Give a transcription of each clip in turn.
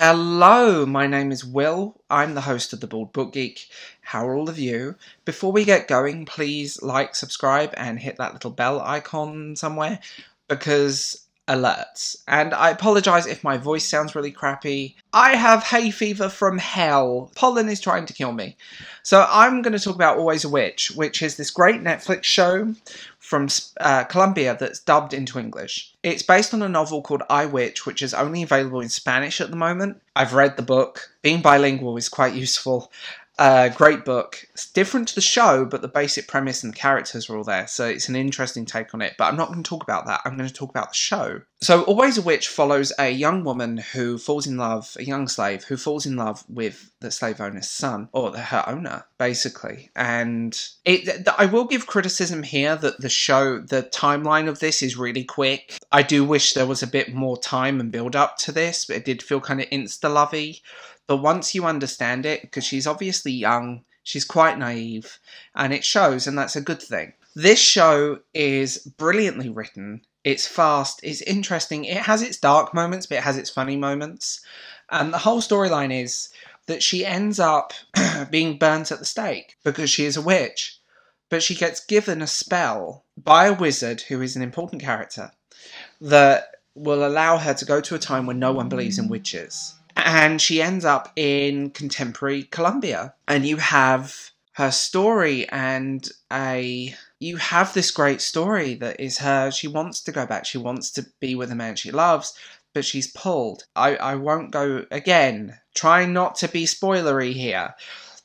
Hello, my name is Will. I'm the host of The Bald Book Geek. How are all of you? Before we get going, please like, subscribe, and hit that little bell icon somewhere, because alerts. And I apologise if my voice sounds really crappy. I have hay fever from hell. Pollen is trying to kill me. So I'm going to talk about Always A Witch, which is this great Netflix show from Colombia that's dubbed into English. It's based on a novel called I Witch, which is only available in Spanish at the moment. I've read the book. Being bilingual is quite useful. Great book. It's different to the show, but the basic premise and the characters are all there, so it's an interesting take on it. But I'm not going to talk about that. I'm going to talk about the show. So Always A Witch follows a young woman who falls in love, a young slave, who falls in love with the slave owner's son, or her owner, basically. And I will give criticism here that the show, the timeline of this is really quick. I do wish there was a bit more time and build up to this, but it did feel kind of insta-lovey. But once you understand it, because she's obviously young, she's quite naive, and it shows, and that's a good thing. This show is brilliantly written. It's fast, it's interesting. It has its dark moments, but it has its funny moments. And the whole storyline is that she ends up being burnt at the stake because she is a witch. But she gets given a spell by a wizard, who is an important character, that will allow her to go to a time when no one believes in witches. And she ends up in contemporary Colombia. And you have her story and you have this great story that is her. She wants to go back. She wants to be with a man she loves, but she's pulled. I won't go again. Try not to be spoilery here.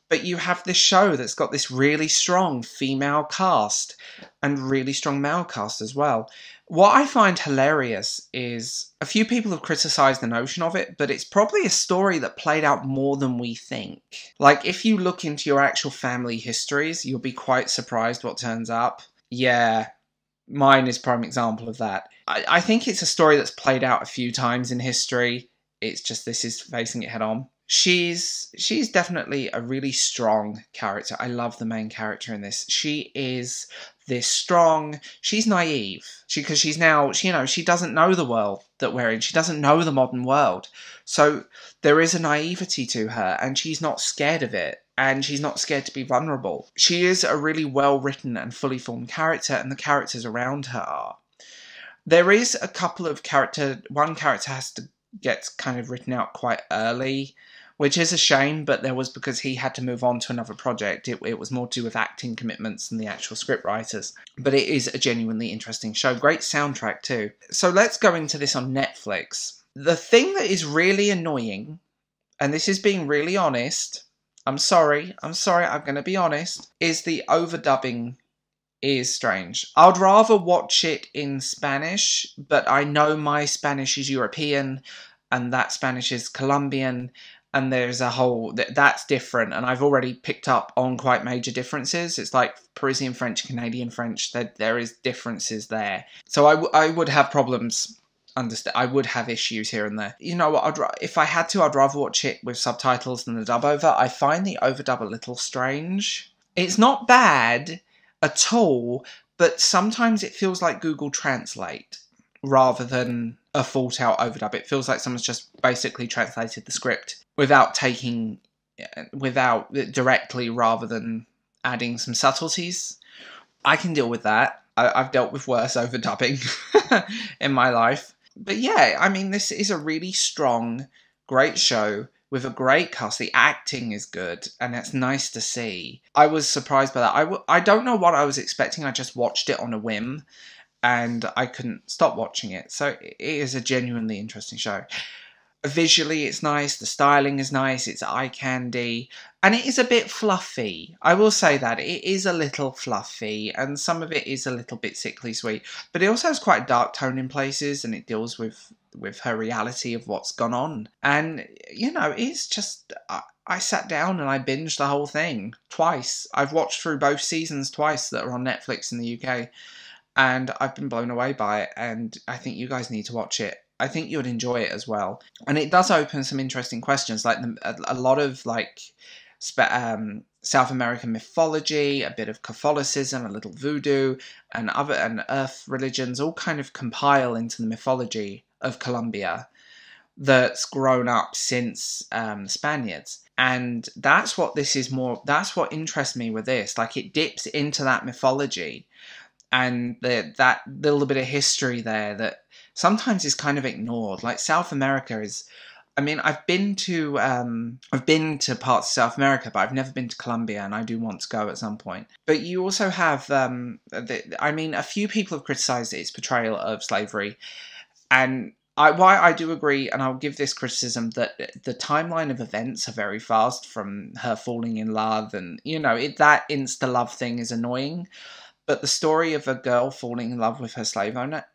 But you have this show that's got this really strong female cast and really strong male cast as well. What I find hilarious is a few people have criticised the notion of it, but it's probably a story that played out more than we think. Like, if you look into your actual family histories, you'll be quite surprised what turns up. Yeah, mine is a prime example of that. I think it's a story that's played out a few times in history. It's just this is facing it head on. She's definitely a really strong character. I love the main character in this. She is this strong. She's naive because she's now, she doesn't know the world that we're in. She doesn't know the modern world. So there is a naivety to her, and she's not scared of it. And she's not scared to be vulnerable. She is a really well-written and fully formed character, and the characters around her are. There is a couple of one character gets kind of written out quite early, which is a shame, but there was because he had to move on to another project. It was more to do with acting commitments than the actual script writers. But it is a genuinely interesting show. Great soundtrack too. So let's go into this on Netflix. The thing that is really annoying, and this is being really honest, I'm sorry, I'm going to be honest, is the overdubbing is strange. I'd rather watch it in Spanish, but I know my Spanish is European, and that Spanish is Colombian, and there's a whole... That's different, and I've already picked up on quite major differences. It's like Parisian French, Canadian French, there is differences there. So I would have problems... I would have issues here and there. You know what, if I had to, I'd rather watch it with subtitles than the dub over. I find the overdub a little strange. It's not bad at all, but sometimes it feels like Google Translate rather than a full-out overdub. It feels like someone's just basically translated the script without directly, rather than adding some subtleties. I can deal with that. I've dealt with worse overdubbing in my life. But yeah, I mean, this is a really strong, great show with a great cast. The acting is good, and that's nice to see. I was surprised by that. I don't know what I was expecting. I just watched it on a whim, and I couldn't stop watching it. So it is a genuinely interesting show. Visually, it's nice. The styling is nice. It's eye candy. And it is a bit fluffy. I will say that. It is a little fluffy. And some of it is a little bit sickly sweet. But it also has quite a dark tone in places. And it deals with her reality of what's gone on. And, it's just... I sat down and I binged the whole thing twice. I've watched through both seasons twice that are on Netflix in the UK. And I've been blown away by it. And I think you guys need to watch it. I think you would enjoy it as well. And it does open some interesting questions, like a lot of South American mythology, a bit of Catholicism, a little voodoo, and earth religions all kind of compile into the mythology of Colombia, that's grown up since Spaniards. And that's what this is more, that's what interests me with this. Like, it dips into that mythology and that little bit of history there that sometimes is kind of ignored. Like, South America is, I mean, I've been to parts of South America, but I've never been to Colombia, and I do want to go at some point. But you also have, I mean, a few people have criticized its portrayal of slavery, and I do agree, and I'll give this criticism, that the timeline of events are very fast, from her falling in love, and, you know, that insta-love thing is annoying. But the story of a girl falling in love with her slave owner,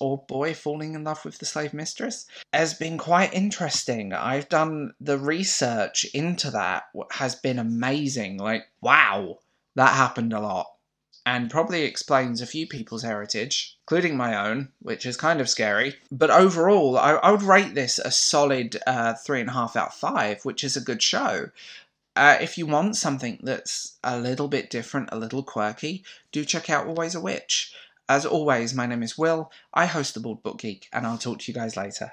or boy falling in love with the slave mistress, has been quite interesting. I've done the research into that, has been amazing. Like, wow, that happened a lot. And probably explains a few people's heritage, including my own, which is kind of scary. But overall, I would rate this a solid 3.5 out of 5, which is a good show. If you want something that's a little bit different, a little quirky, do check out Always A Witch. As always, my name is Will, I host The Bald Book Geek, and I'll talk to you guys later.